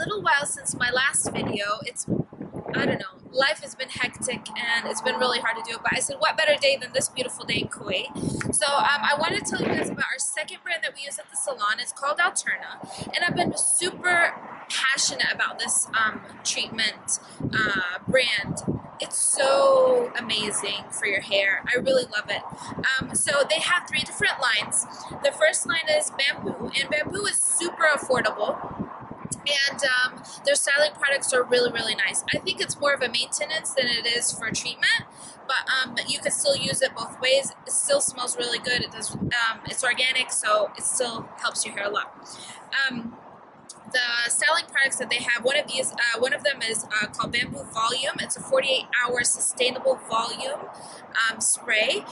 little while since my last video. It's, I don't know, life has been hectic and it's been really hard to do it, but I said what better day than this beautiful day in Kuwait. So I want to tell you guys about our second brand that we use at the salon. It's called Alterna, and I've been super passionate about this treatment brand. It's so amazing for your hair. I really love it. So they have three different lines. The first line is Bamboo, and Bamboo is super affordable. And their styling products are really, really nice. I think it's more of a maintenance than it is for treatment, but you can still use it both ways. It still smells really good. It does. It's organic, so it still helps your hair a lot. The styling products that they have, one of them is called Bamboo Volume. It's a 48-hour sustainable volume spray,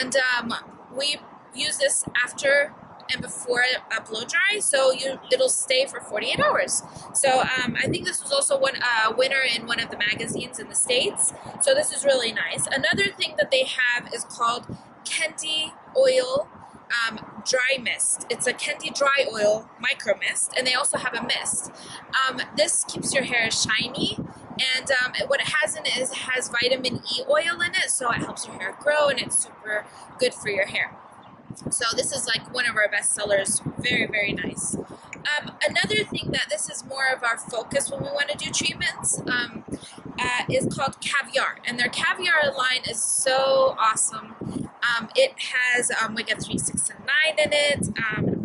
and we use this after and before a blow dry, so it'll stay for 48 hours. So I think this was also one winner in one of the magazines in the States. So this is really nice. Another thing that they have is called Kendi Oil Dry Mist. It's a Kendi Dry Oil Micro Mist, and they also have a mist. This keeps your hair shiny. And what it has in it is it has vitamin E oil in it, so it helps your hair grow, and it's super good for your hair. So this is like one of our best sellers. Very, very nice. Another thing that this is more of our focus when we want to do treatments is called Caviar. And their Caviar line is so awesome. It has Omega 3, 6, and 9 in it.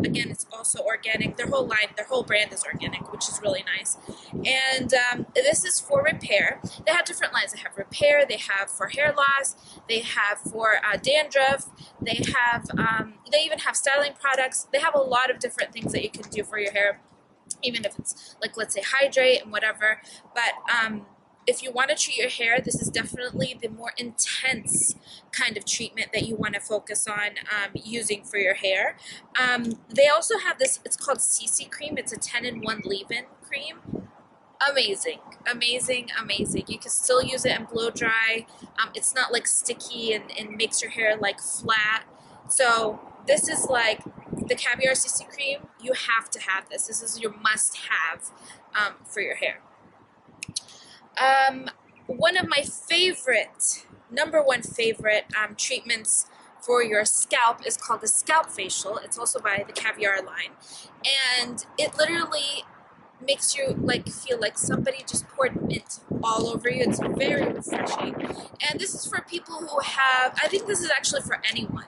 Again, it's also organic. Their whole line, their whole brand is organic, which is really nice. And this is for repair. They have different lines. They have repair. They have for hair loss. They have for dandruff. They have. They even have styling products. They have a lot of different things that you can do for your hair, even if it's like, let's say, hydrate and whatever. But if you want to treat your hair, this is definitely the more intense kind of treatment that you want to focus on using for your hair. They also have this, it's called CC Cream. It's a 10-in-1 leave-in cream. Amazing, amazing, amazing. You can still use it and blow dry. It's not like sticky and makes your hair like flat. So this is like the Caviar CC Cream. You have to have this. This is your must-have for your hair. One of my favorite, #1 favorite treatments for your scalp is called the Scalp Facial. It's also by the Caviar line, and it literally makes you like feel like somebody just poured mint all over you. It's very refreshing, and this is for people who have, I think this is actually for anyone,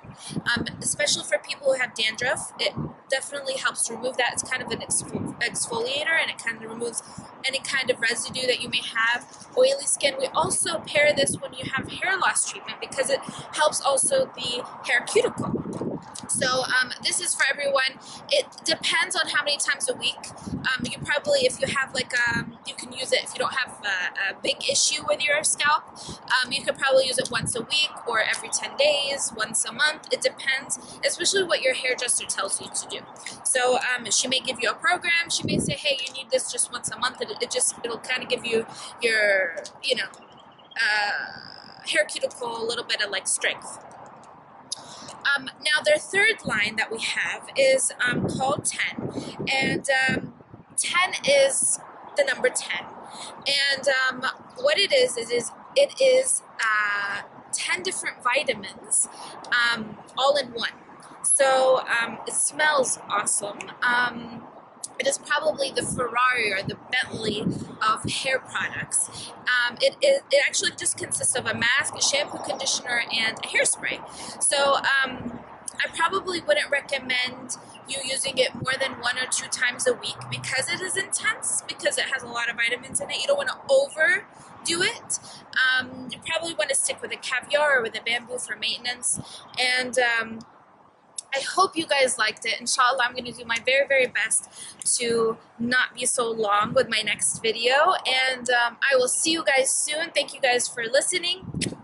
especially for people who have dandruff. It definitely helps remove that. It's kind of an exfoliator, and it kind of removes any kind of residue that you may have. Oily skin. We also pair this when you have hair loss treatment because it helps also the hair cuticle. So this is for everyone. It depends on how many times a week. You probably, if you have like, you can use it if you don't have a big issue with your scalp. You could probably use it once a week or every 10 days, once a month. It depends, especially what your hairdresser tells you to do. So she may give you a program. She may say, hey, you need this just once a month. It'll kind of give you your, you know, hair cuticle a little bit of like strength. Now, their third line that we have is called Ten, and Ten is the number 10, and what it is 10 different vitamins all in one. So it smells awesome. It is probably the Ferrari or the Bentley of hair products. It actually just consists of a mask, a shampoo, conditioner, and a hairspray. So I probably wouldn't recommend you using it more than 1 or 2 times a week because it is intense, because it has a lot of vitamins in it. You don't want to overdo it. You probably want to stick with a Caviar or with a Bamboo for maintenance. And I hope you guys liked it. Inshallah, I'm going to do my very, very best to not be so long with my next video. And I will see you guys soon. Thank you guys for listening.